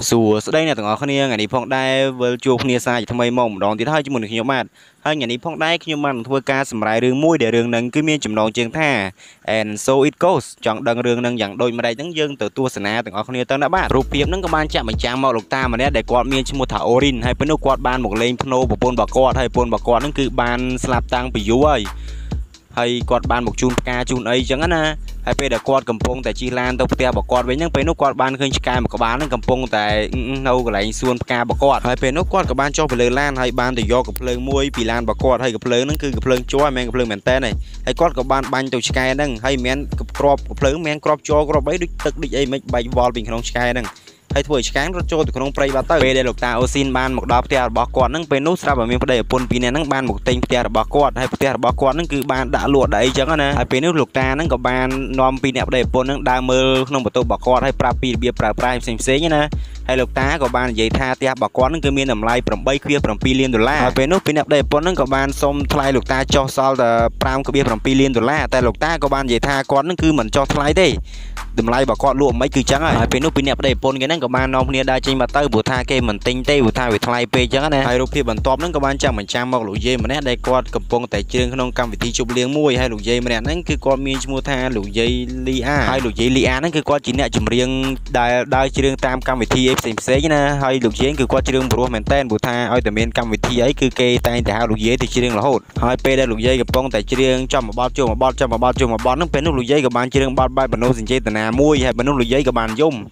Dù đây là từng ngày ngày đi phong đai vừa chụp nia sai thì mày mỏng đón tiếng hai cho một khi nhóm bạn hai ngày đi phong đai khi nhóm bạn thua ca sầm lại đường môi để đường nâng cứ miên chìm đón trường tha and so it goes chọn đường đường nâng dạng đôi mà đầy tiếng dương từ tua sân á từng ngày tân đã bạn rụp tiệm nâng các bạn chạm mình trang màu lục ta mà nét để quạt miên cho một thảo orin hay bên nước quạt ban một lên pano bộ pôn bà quạt hay pôn bà quạt nâng cứ ban slap tăng bị yếu ơi hay quạt ban một chun ca chun ấy chẳng hạn à hay bây giờ quạt cầm pông tại chi lan tông tia bỏ quạt với những bên nút quạt ban khơi cài mà có bán cầm pông tại nâu cái này xuân ca bỏ quạt hay bên nút quạt các bạn cho về lời lan hay ban thì do cặp lơ muối vì lan bỏ quạt hay cặp lơ nó cứ cặp lơ chua men cặp lơ mèn te này hay quạt các bạn ban tàu cài nâng hay men cặp lơ men crop cho crop bấy đứt tật đứt ấy mấy bài ball bình không cài nâng hay thổi cán rất trôi từ con ông prey bắt tới. Bây giờ lục ta oxin ban một đáp tia bỏ quạt nâng bên nút ra và miếng để pôn pin này nâng ban một tinh tia bỏ quạt hay tia bỏ quạt nâng cứ ban đã luộc đấy chẳng anh. Hay bên nút lục ta nâng có ban nom pin này để pôn nâng đa mơ nông bật tô bỏ quạt hay prapi bia prapi xem xế như nè. Hay lục ta có ban giấy tha tia bỏ quạt nâng cứ miếng nằm lại bầm bay kia bầm pin liên đô la. Hay bên nút pin này để pôn nâng có ban xôm thay lục ta cho sal pram có bia bầm pin liên đô la. Tại lục ta có ban giấy tha quạt nâng cứ mình cho thay đấy. Đầm lại bỏ quạt luộc mấy cứ trắng rồi. Hay bên nút pin này để pôn cái nâng các bạn nông nia đa trên mặt tới buổi tha kê mình tinh tế buổi tha về thay pe chẳng nè hay lúc khi bản top nâng các bạn chạm mình chạm màu lụa dê mà nét đây con cầm pông tại trường không cầm vị trí chụp liêng môi hay lụa dê mà nét nâng cứ con miên mua tha lụa dê lia hay lụa dê lia nâng cứ con chỉ nè chụp riêng đai trường tam cầm vị trí xem xế chứ nè hay lụa dê cứ con trường bùa mình tên buổi tha ơi từ miền cầm vị trí ấy cứ kê tay để hai lụa dê thì trường là hốt hai pe đây lụa dê cầm pông tại trường cho một bao chuông một bao cho một bao chuông một bao nâng pe nút lụa dê các bạn trường bao bay bản nô sinh chơi từ nà môi hay bản nút lụa dê các bạn dùng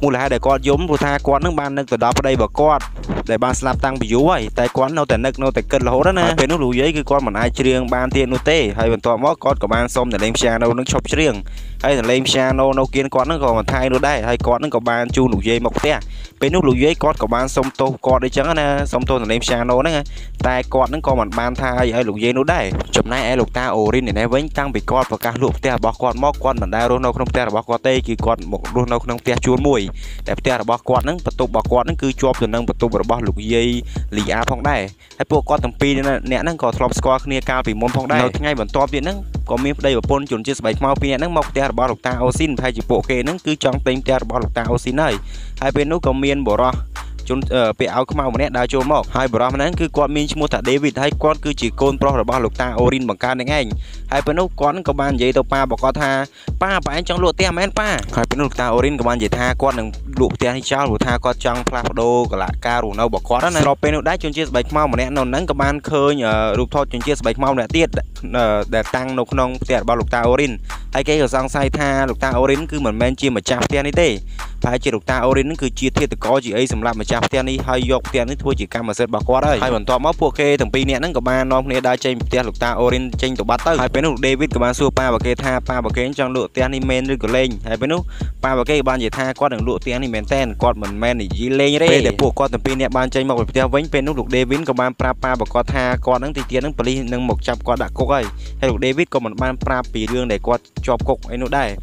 mua là hai để con giống của tha con nước ban nước từ đó vào đây bỏ con để ban slap tăng bị yếu vậy tại quán nấu tại nước nấu tại cân là hố đó nè bên nước lùi giấy cứ con mà ai riêng ban tiền nút tê hay mình to mót con của ban xong để lên xe đâu nó chọc riêng hay là lên xe nô nấu kiến con nó còn thay nó đây hay con nó có ban chu lùi giấy mọc tè bên nước lùi giấy con của ban xong tô con đấy chẳng nè xong tô là lên xe nô đấy tại con nó còn mặt ban thay hay lùi giấy nó đây chấm nay ai lục ta orin để né với tăng bị con và cá lục tè bỏ con mót con mình đây đâu nấu không tè bỏ con tê kỳ con một luôn nấu không tè chuồn mùi để tè bỏ con nó bắt tục bỏ con nó cứ chọc rồi nâng bắt tục bỏ lục dây lì á phong đài hay bộ con thằng pi nên nè nó có top score kia cao vì môn phong đài ngay bản top điện nó có miếng đây và pôn chuẩn chia sẻ mau pi nè nó mọc tia bỏ lục ta oxin hay chỉ bộ kê nó cứ trong tên tia bỏ lục ta oxin này hai bên nó có miên bỏ ra chúng bị áo không màu mà nè đa chôm mọc hai bỏ ra nó cứ con miên mua thả David hay con cứ chỉ con pro bỏ lục ta orin bằng can đánh anh hai bên nó con có ban giấy tàu pa bỏ con tha pa phải trong lụa tia men pa hai bên lục ta orin có ban giấy tha con đừng lụa tia hay trao lụa tha con trong plado cả lại ca rủ nâu bỏ con đó này rồi bên nó đã chuyển chia sẻ màu mà nè nó nắng có ban khơi nhờ lục thôi chuyển chia sẻ màu nè tiết để tăng nó không tiệt bỏ lục ta orin hay cái ở sang sai tha lục ta orin cứ mình men chia mà chạm tia này tê phải chia lục ta orin cứ chia thiệt từ có gì ấy sầm lạp mà chạm tiền đi hay dọc tiền đi thua chỉ cam mà sệt bạc quá đấy hay bản tọa móc pua kê thằng pi nè nó có ba non nè đa trên tiền lục ta orin trên tổ bát tới hai bên lục David của ban xua pa và kê tha pa và kê trong lụa tiền đi men lên của lên hai bên lục pa và kê ban gì tha qua đường lụa tiền đi men ten còn mình men thì dí lên như thế để buộc con thằng pi nè ban trên một tiền vĩnh bên lục David của ban pa pa và con tha con nắng thì tiền nắng pali nắng 100 con đã cố ấy hay lục David của mình ban pa pì đường để con cho cục ấy nó đây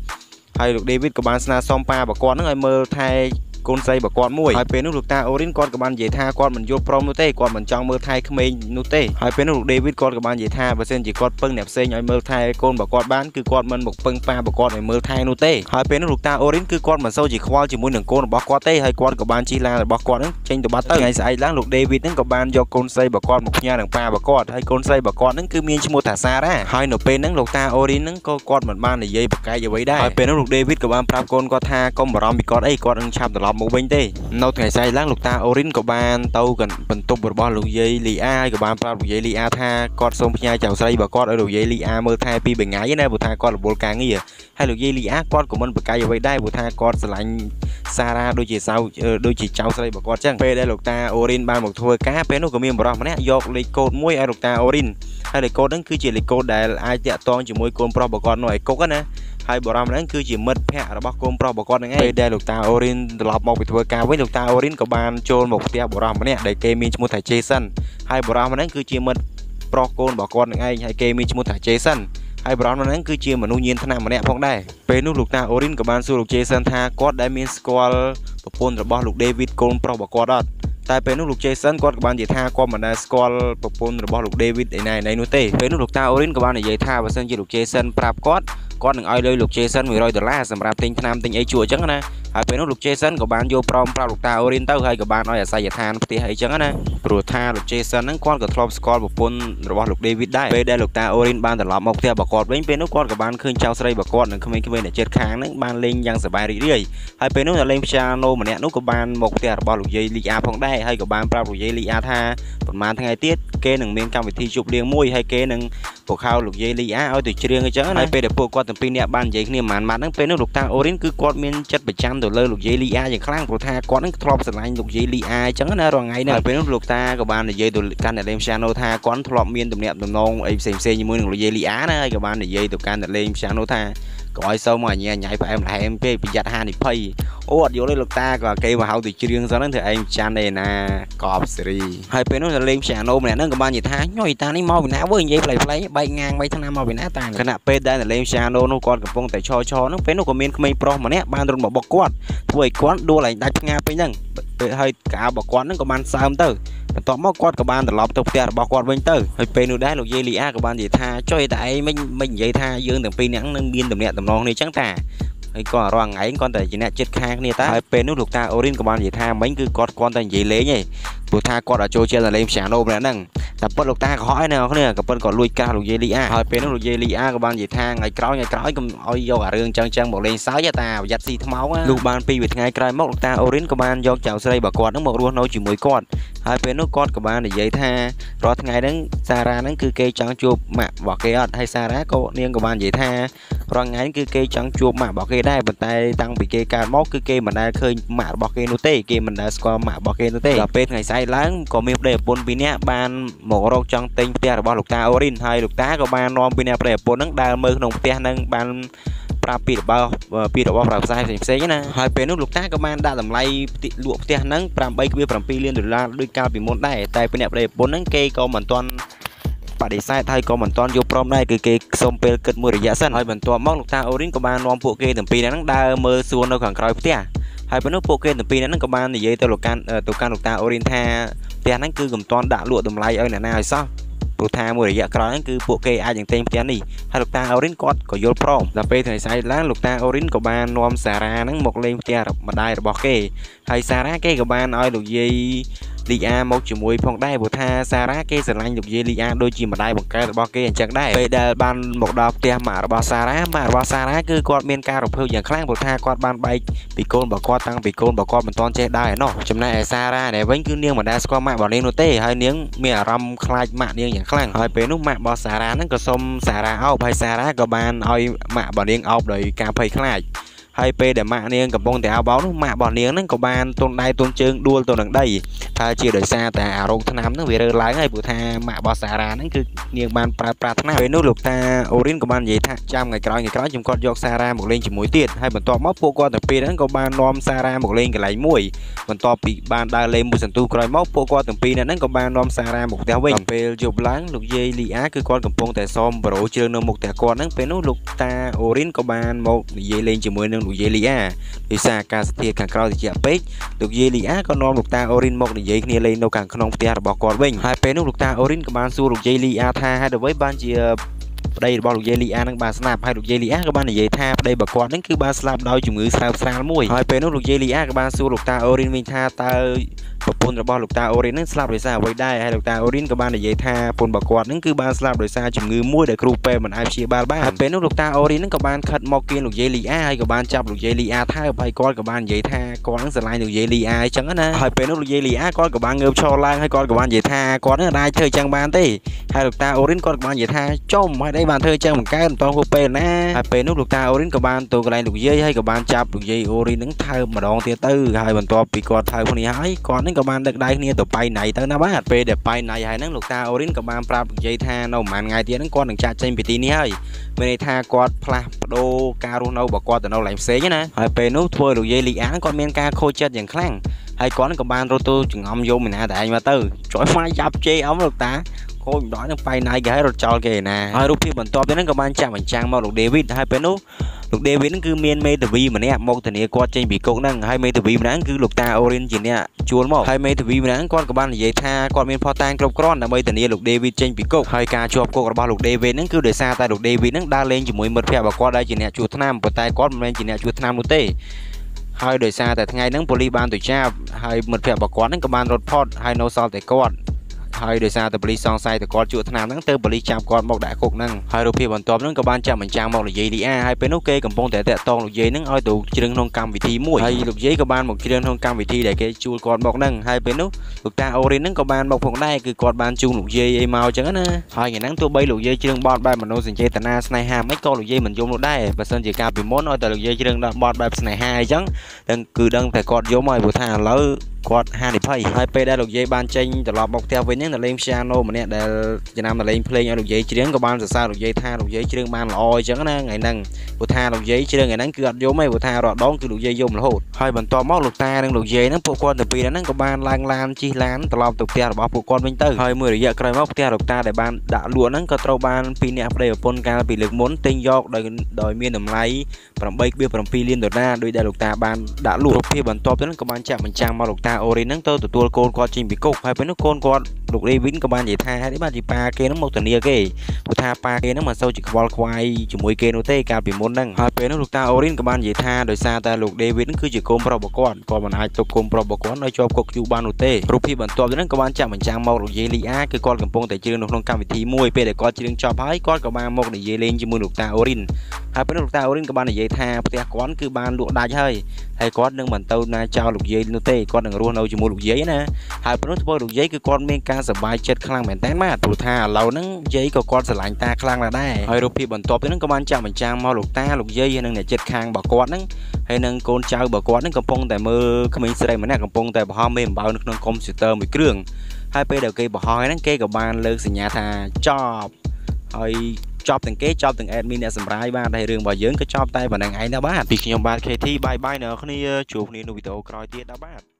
hay lục David của ban sna som pa và con nắng mơ thay con dây bỏ con mũi hai bên nước lục ta orin con các bạn dễ tha con mình vô prom nút tê con mình trong mơ thay mình nút tê hai bên nước David con các bạn dễ tha và sen chỉ con pưng đẹp sen nhói mơ thay con bỏ con bán cứ con mình một pưng pha bỏ con này mơ thay nút tê hai bên nước lục ta orin cứ con mình sâu chỉ khoa chỉ muốn đường con bỏ con tê hay con các bạn chỉ là bỏ con tranh tụ bắt tới ngày dài láng lục David những các bạn do con dây bỏ con một nhà đường pha bỏ con hay con dây bỏ con những cứ miên chỉ mua thả xa ra hai nửa bên những lục ta orin những con mình ban này dây bọc cái gì vậy đây hai bên nước lục David các bạn pha con tha con bỏ rom bị con ấy con đang chạm từ một bên đây nấu ngày sai láng lục ta orin của ban tàu gần bình tôm bột bò lục dây lì a của ban pha lục dây lì a tha con sông nhà chảo xây bà con ở lục dây lì a mơ thay pi bình ngái này bột tha con là bột cá gì à hay lục dây lì a con của mình bột cá vậy đây bột tha con lạnh Sara đôi chỉ sau đôi chỉ chảo xây bà con chẳng về đây lục ta orin ban một thôi cá bé nó của miền bờ rộng này dọc lấy cột mũi ai lục ta orin hay lấy cột đó cứ chỉ lấy cột để ai tẹt toang chỉ mũi cột pro bà con nói cột á nè hai bờ rộng đó cứ chỉ mất phe là bóc cột pro bà con này ngay đây lục ta orin lọp một bị thua ca với lục ta orin của ban trôn một tia bò rằm này để kê minh một thải Jason hai bò rằm này cứ chia mật pro con bỏ con ngay hay kê minh một thải Jason hai bò rằm này cứ chia mà nuôi nhiên thế nào mà nè phong đây về nút lục ta orin của ban su lục Jason tha có đã minh score và pôn là bò lục David con pro bỏ con đó tại bên nút lục Jason con các bạn dễ tha qua mà đã score và pôn là bò lục David này này nút tê về nút lục ta orin của ban này dễ tha và sân chỉ lục Jason prap cốt có những ai lôi lục Jason người rồi đá sầm rạp tinh nam tinh ấy chùa chẳng nè hai bên lục Jason của bạn vô prom prom lục tàu Oriental hay của bạn nói là sai than thì hay chẳng nè rồi tha lục Jason nắng con của Trump score một pun rồi lục David đây về đây lục tàu Orient ban từ lọp một theo bà con bên bên nó con của bạn khơi trao xây bà con đừng không mấy cái bên để chết kháng nắng ban lên giang sờ bài đi hai bên nó là lên piano mà nè nó của bạn một theo bà lục dây Lia phong đây hay của bạn prom lục dây Lia tha còn màn ngày tiết kê nâng miền cam về thi chụp liền môi hay kê nâng bộ khao lục dây Lia ao từ chơi cái chẳng này về để bộ con từ pin nè ban dây niềm màn màn nắng bên nó lục tàu Orient cứ con miền chất bạch trăm lời lục dây Lia chẳng kháng của tha con Trump sờ lại lục dây Lia chẳng nè rồi ngày này bên lục ta của bạn là dây từ căn để lên piano tha con Trump miền từ nẹp từ non em xem như mưa lục dây Lia này các bạn là dây từ căn để lên piano tha coi sao mà nhảy phải em lại em bị giặt hàng thì pay ôi vô đây lục ta và cây mà hậu thì chưa riêng do nó thì em chan này nè cọp series hai bên nó là lên piano này nó các bạn gì tha nhồi ta đi mau bị não với dây play play bay ngang bay thằng nào mau bị nã tàn cái nạp bên đây là lên piano nó còn cầm phong tại cho nó bên nó comment comment pro mà nè ban luôn bỏ bọc quạt buổi quán đua lại đánh ngang bên nhăng hơi cả bỏ quán nó có man sao từ tóm móc quạt của bạn để lọp tục tiền bảo quạt bên từ hơi penu đá lục dây Lia của bạn gì tha cho tại mình dây tha dương từng pin nhãn nâng biên tầm nhẹ tầm non này trắng tả hay còn rằng ấy con tại chỉ là chết khang này ta hơi penu lục ta Orin của bạn gì tha mấy cứ quạt con tại dây lế nhỉ lục tha quạt ở chỗ trên là lên sáng đâu này năng tập bớt lục ta hỏi nào không nè tập bớt còn lui ca lục dây Lia hơi penu lục dây Lia của bạn gì tha ngày cõi cùng ôi vô cả rương chân chân một lên sáu gia ta và giặt gì thấm máu lục ban pi việt ngày cõi móc lục ta Orin của bạn do chào xây bảo quạt nó một luôn nói chỉ mối quạt hai bên nó con của bạn để dây tha rồi ngày đến Sarah nó cứ kê trắng chuột mà bỏ kê ớt hay Sarah có niên của bạn dây tha rồi ngày cứ kê trắng chuột mà bỏ kê đây bàn tay tăng bị kê cà móc cứ kê mà đang khơi mà bỏ kê nô tê kê mình đã score mà bỏ kê nô tê gặp bên ngày sai láng có miếng để bốn pin nhé ban một rau trắng tinh tia là bao lục ta Orin hay lục tá của bạn non pin để bốn nắng đa mưa nồng tia nâng ban pi độ bao phải sai thì sẽ nhé hai bên lúc lục tá các bạn đã làm lay luộc tia nắng làm bay kia làm pi liên được la đôi cao bị môn này tại bên đẹp đây bốn nắng cây câu màn toàn và để sai thay còn màn toàn vô prom này cứ kê xong pel cất mưa để giả sân hai màn toàn móc lục ta Orin của bạn non phụ kê làm pi nắng đa mơ xuống đâu khoảng còi tia hai bên lúc phụ kê làm pi nắng các bạn thì dây tàu can lục ta Orin tha tia nắng cứ gồm toàn đã luộc làm lay ở nè nào sao lục tha mùa để dạ cõi cứ bộ kê ai những tên tiếng này hai lục ta Orin quạt có vô prom là p thời sai lá lục ta Orin của bạn nom Sarah nắng một lên tia mà đai bỏ kê hay Sarah kê của bạn ơi lục dây Lia một chữ mũi phong đai bộ tha Sarah kê sờ lanh lục dây Lia đôi chì mà đai bằng cây bỏ kê chẳng đai về đà ban một đọc tia mà bỏ Sarah cứ quạt miền ca rục hưu dạng khang bộ tha quạt ban bay bị côn bỏ quạt tăng bị côn bỏ quạt mình toàn che đai nó chấm này Sarah để vẫn cứ niêng mà đai qua mạng bỏ lên nô tê hơi niếng mẹ râm khai mạng niêng dạng khang hơi bé nút mạng bỏ Sarah nó có xôm Sarah ao hay Sarah của bạn ơi mạng bỏ niêng ao đời cà phê khai hai p để mạ niên cầm bông thì áo báo nó mạ bỏ niên nó có ban tôn đai tôn chương đua tôn đằng đây tha chia đời xa tại áo rồng nam nó về lái ngày buổi tha mạ bỏ xả ra nó cứ niên ban pra tháng nào về nô lục ta Orin của ban vậy tha trăm ngày cõi chúng con giọt xa ra một lên chỉ mũi tiệt hai bản to móc phụ con từ pi nó có ban nom xa ra một lên cái lấy mũi bản to bị ban đa lên một sần tu cõi móc phụ con từ pi nó có ban nom xa ra một theo bên về chụp láng lục dây Lia cứ con cầm bông tại xóm và rổ chương nó một thẻ con nó về nô lục ta Orin của ban một dây lên chỉ mũi lục dây Lia đi xa ca thiệt càng cao thì chạm pet lục dây Lia con non lục ta Orin một để dây kia lên đâu càng con non tia bỏ con bên hai pet lục ta Orin các bạn xu lục dây Lia tha hai đối với ban chia đây bao lục dây Lia đang bàn snap hai lục dây Lia các bạn để dây tha đây bỏ con đến cứ ba snap đôi chủng ngữ sao sao mùi hai pet lục dây Lia các bạn xu lục ta Orin mình tha ta bồn là bao lục ta Orin nó slap đối xa với đây hai lục ta Orin các bạn để dây tha bồn bỏ quạt nó cứ ban slap đối xa chủng ngư mua để groupe mình ai chia ba ba bên lúc lục ta Orin nó các bạn khật mọc kia lục dây Lia hay các bạn chập lục dây Lia thay phải coi các bạn dây tha con nó sẽ lại lục dây Lia chẳng nè hai bên lục dây Lia con các bạn ngợp cho lang hay con các bạn dây tha con nó đai chơi chẳng bàn tí hai lục ta Orin con các bạn dây tha chôm hai đây bàn thơi chẳng một cái toàn groupe nè hai bên lúc lục ta Orin các bạn tụ lại lục dây hay các bạn chập lục dây Orin nó thay mà đòn tia tư hai bàn to bị con thay con hái con các bạn được đây nia tụ bay này tới nó bắt về để bay này hay năng lục ta Orin các bạn prap dây tha nâu màn ngày tiếng con đừng cha trên bị tí ní hơi bên tha quạt pla đô caro nâu bỏ qua từ nâu làm xế nhá nè hai pê nút thôi lục dây Lia con men ca khôi chết dạng khang hay con các bạn roto chừng ông vô mình hạ tại mà từ chói mai dập chê ống lục ta khôi đó nó phải nai cái rồi cho kì nè. Hai lúc khi bản top đến nó các bạn chạm bản trang màu lục David hai bên nút. Lục David nó cứ miên mê tử vi mà nè, một thằng này qua trên bị cột năng hai mê tử vi mà nó cứ lục ta orange gì nè, chuồn màu. Hai mê tử vi mà nó con các bạn là dễ tha, con miên pho tang trong con là mây thằng này lục David trên bị cột. Hai ca chuột cột ba lục David nó cứ để xa tay lục David nó đa lên chỉ mỗi một phe và qua đây chỉ nè chuột nam và tay con lên chỉ nè chuột nam luôn tê. Hai đời xa tại ngày nắng poly ban tuổi cha hai một phe và quán các bạn rột pot hai nấu sò tại con. Hai đời xa từ bali song sai từ con chuột nam nắng từ bali chạm con một đại cục năng hai đầu phe bản tóm nắng các bạn chạm bản trang một là dây đi a hai bên ok cầm bông tẻ tẻ to lục dây nắng oi tụ trường thông cam vị thi mũi hai lục dây các bạn một trường thông cam vị thi để cái chuột con một năng hai bên nút lục ta orin nắng các bạn một phòng đây cứ con ban chung lục dây em màu trắng nè hai ngày nắng tôi bay lục dây trường bọt bay mà nô dừng dây tận na snai ha mấy con lục dây mình dùng lục đây và sơn chỉ cam bị món oi từ lục dây trường bọt bay snai hai trắng đừng cứ đăng phải con dấu mày của thằng lỡ con hai để phải hai bên đây lục dây ban tranh từ lọt bọc theo với là lên piano mà nè để Việt Nam là lên play nhau được giấy chiến của ban giờ sao được giấy tha được giấy chương ban lòi chẳng nè ngày năng của tha được giấy chương ngày nắng cứ gặt vô mấy của tha rồi đón cứ được giấy vô mà hụt hai bàn to móc lục ta đang được giấy nó phụ con từ pi nó của ban lan chi lan từ lòng tục tia bỏ phụ con bên tư hai mười giờ cày móc tia lục ta để ban đã lúa nó có trâu ban pi nè đây ở pon ca bị lực muốn tinh dọc đời đời miền đồng lấy bằng bay bia bằng pi liên đột ra đôi đại lục ta ban đã lúa pi bàn to tới nó của ban chạm mình trang mao lục ta orin nó tôi tụt tua con qua trình bị cục hai bên nó con lục David các bạn vậy tha đấy bạn chỉ pa kia nó một tuần kia kì của tha pa kia nó mà sâu chỉ ball quay chỉ mũi kia nó tê cả bị môn năng hai bên nó lục ta orin các bạn vậy tha đời xa ta lục David nó cứ chỉ côm pro bọc còn bạn hai tục côm pro bọc con nói cho cục ban nó tê lúc khi bạn to đến các bạn chạm mình trang màu lục dây lia cái con cầm bông tại trường nó không cam vị thi môi pe để con trường cho phái con các bạn một để dây lên chỉ môi lục ta orin hai bên lục ta orin các bạn vậy tha tê con cứ ban lụa đai hơi hay con đừng bản tâu na cho lục dây nó tê con đừng luôn đâu chỉ môi lục dây nè hai bên nó lục dây cứ con men ca bài chết khăng mệt tán mà thủ tha lâu nắng dây của con sẽ lạnh ta khăng là đây hơi đôi khi bận tốp đến các bạn chạm mình trang mau lục ta lục dây nâng để chết khang bảo con nắng hay nâng con trao bảo con nắng cầm phong tại mơ các mình sẽ đây mà nè cầm phong tại bảo hòm mềm bảo nâng công tơ một cường hai bên đầu cây bảo hòi nắng cây của bạn lơ xì nhà thà chop hơi chop từng kế chop từng admin đã sầm rái ba đây đường bảo dưỡng cái chop tay và nàng ấy đã bát vì khi nhom ba kê thi bye bye nữa không đi chụp đi video coi tiết đã bát